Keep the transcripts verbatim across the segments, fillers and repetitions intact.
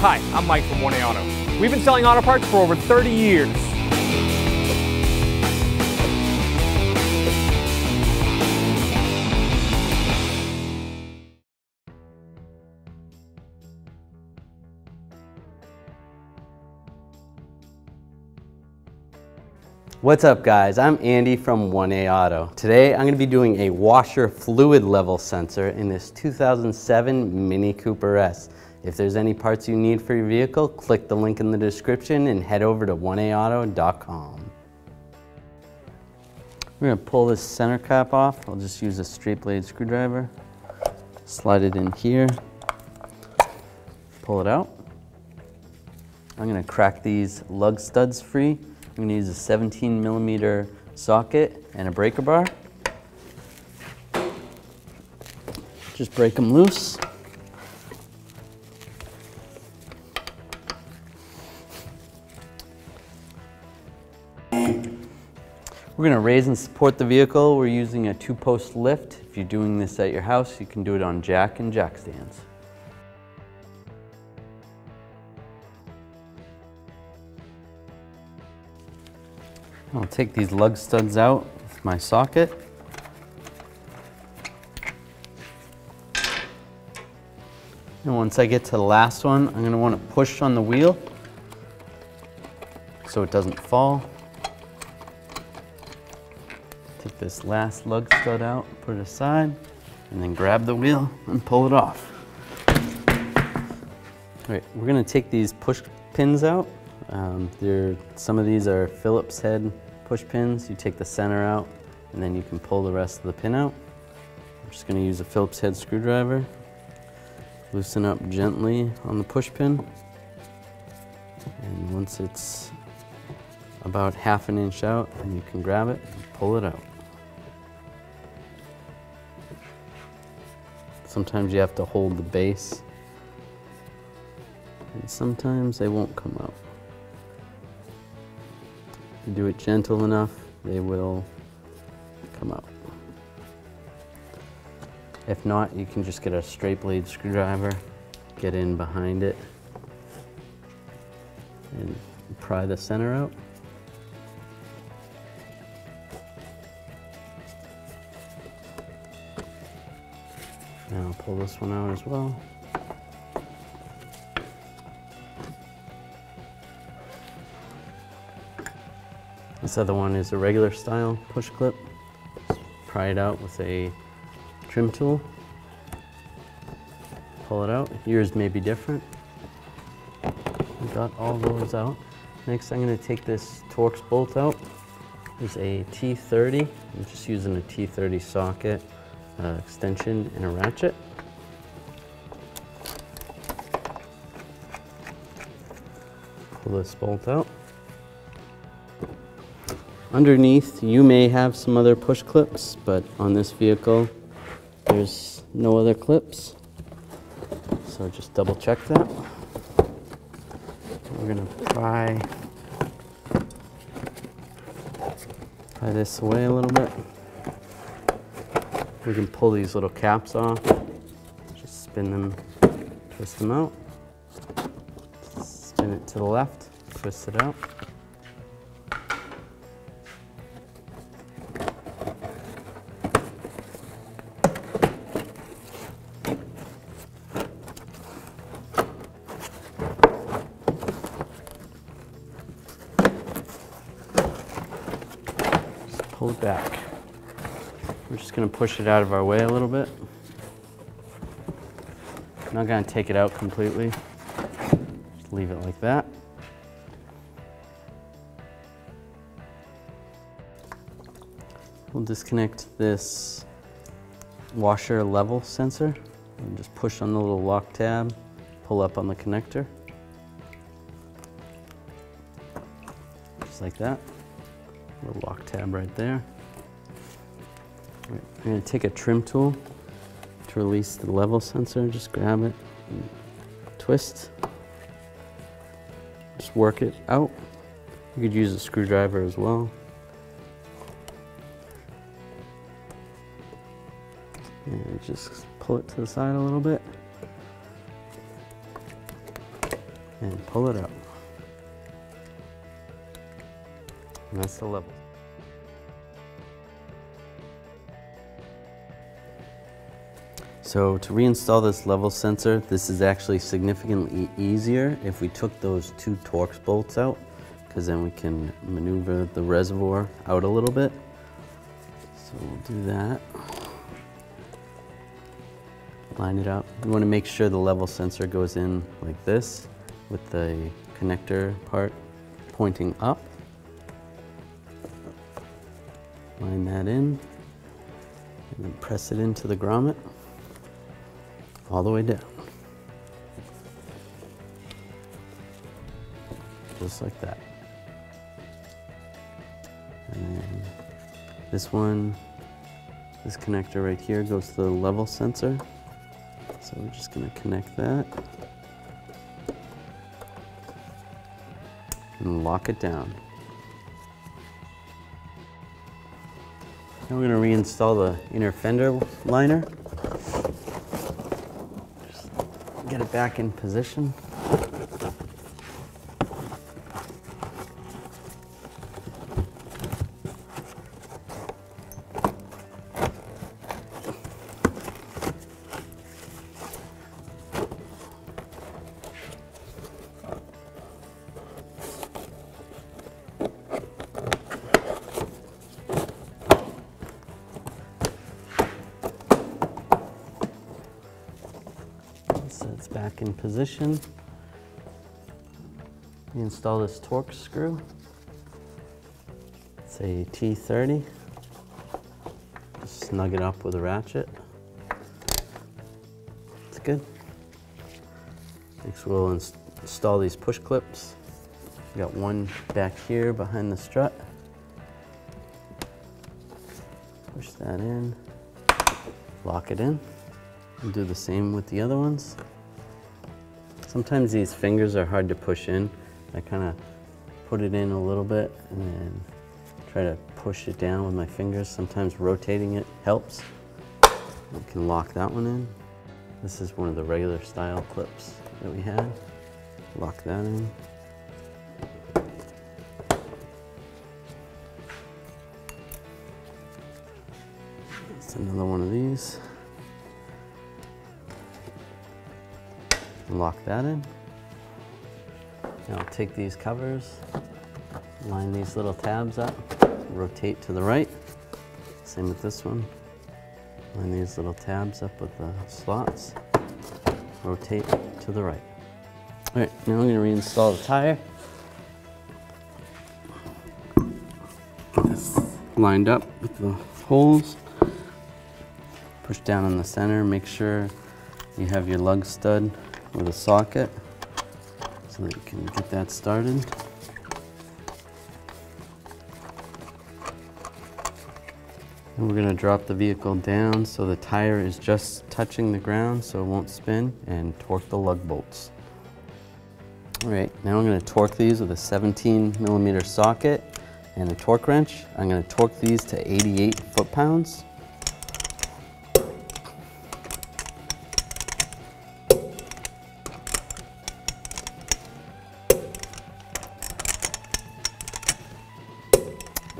Hi, I'm Mike from one A Auto. We've been selling auto parts for over thirty years. What's up guys, I'm Andy from one A Auto. Today I'm going to be doing a washer fluid level sensor in this two thousand seven Mini Cooper S. If there's any parts you need for your vehicle, click the link in the description and head over to one A auto dot com. We're going to pull this center cap off. I'll just use a straight blade screwdriver. Slide it in here. Pull it out. I'm going to crack these lug studs free. I'm going to use a seventeen millimeter socket and a breaker bar. Just break them loose. We're going to raise and support the vehicle. We're using a two-post lift. If you're doing this at your house, you can do it on jack and jack stands. I'll take these lug studs out with my socket. And once I get to the last one, I'm going to want to push on the wheel so it doesn't fall. Take this last lug stud out, put it aside, and then grab the wheel and pull it off. All right, we're going to take these push pins out. Um, there, some of these are Phillips head push pins. You take the center out and then you can pull the rest of the pin out. I'm just going to use a Phillips head screwdriver. Loosen up gently on the push pin. And once it's about half an inch out, then you can grab it and pull it out. Sometimes you have to hold the base. And sometimes they won't come out. Do it gentle enough, they will come up. If not, you can just get a straight blade screwdriver, get in behind it, and pry the center out. Now pull this one out as well. This other one is a regular style push clip. Just pry it out with a trim tool. Pull it out. Yours may be different. We've got all those out. Next, I'm going to take this Torx bolt out. It's a T thirty. I'm just using a T thirty socket, uh, extension, and a ratchet. Pull this bolt out. Underneath, you may have some other push clips, but on this vehicle, there's no other clips. So just double check that. We're gonna pry, pry this away a little bit. We can pull these little caps off. Just spin them, twist them out. Spin it to the left, twist it out. Pull it back. We're just going to push it out of our way a little bit. I'm not going to take it out completely. Just leave it like that. We'll disconnect this washer level sensor and just push on the little lock tab, pull up on the connector. Just like that. Little lock tab right there. Right, I'm going to take a trim tool to release the level sensor. Just grab it and twist. Just work it out. You could use a screwdriver as well. And just pull it to the side a little bit. and pull it up. And that's the level. So to reinstall this level sensor, this is actually significantly easier if we took those two Torx bolts out, because then we can maneuver the reservoir out a little bit. So we'll do that. Line it up. We want to make sure the level sensor goes in like this, with the connector part pointing up. Line that in, and then press it into the grommet. All the way down, just like that. And then this one, this connector right here goes to the level sensor. So we're just gonna connect that and lock it down. Now we're gonna reinstall the inner fender liner. Get it back in position. So it's back in position. You install this Torx screw. It's a T thirty. Just snug it up with a ratchet. It's good. Next we'll inst install these push clips. We got one back here behind the strut. Push that in, lock it in. We'll do the same with the other ones. Sometimes these fingers are hard to push in. I kind of put it in a little bit and then try to push it down with my fingers. Sometimes rotating it helps. We can lock that one in. This is one of the regular style clips that we had. Lock that in. That's another one of these. Lock that in. Now take these covers, line these little tabs up, rotate to the right. Same with this one. Line these little tabs up with the slots, rotate to the right. All right, now I'm going to reinstall the tire. It's lined up with the holes. Push down on the center, make sure you have your lug stud with a socket so that you can get that started. And we're going to drop the vehicle down so the tire is just touching the ground so it won't spin, and torque the lug bolts. Alright, now I'm going to torque these with a seventeen millimeter socket and a torque wrench. I'm going to torque these to eighty-eight foot-pounds.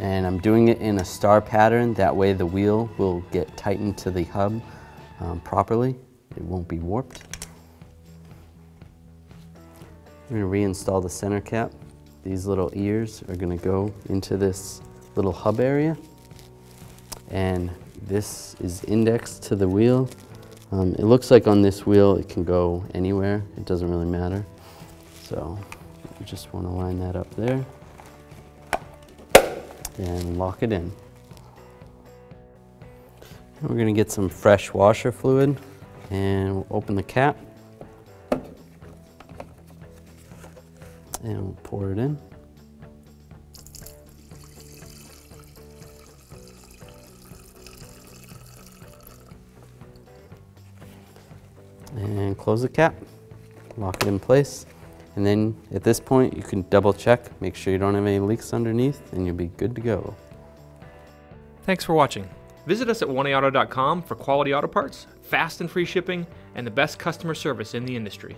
And I'm doing it in a star pattern, that way the wheel will get tightened to the hub um, properly. It won't be warped. We're going to reinstall the center cap. These little ears are going to go into this little hub area. And this is indexed to the wheel. Um, it looks like on this wheel it can go anywhere, it doesn't really matter. So we just want to line that up there and lock it in. And we're going to get some fresh washer fluid and we'll open the cap and we'll pour it in. And close the cap, lock it in place. And then at this point, you can double check, make sure you don't have any leaks underneath, and you'll be good to go. Thanks for watching. Visit us at one A auto dot com for quality auto parts, fast and free shipping, and the best customer service in the industry.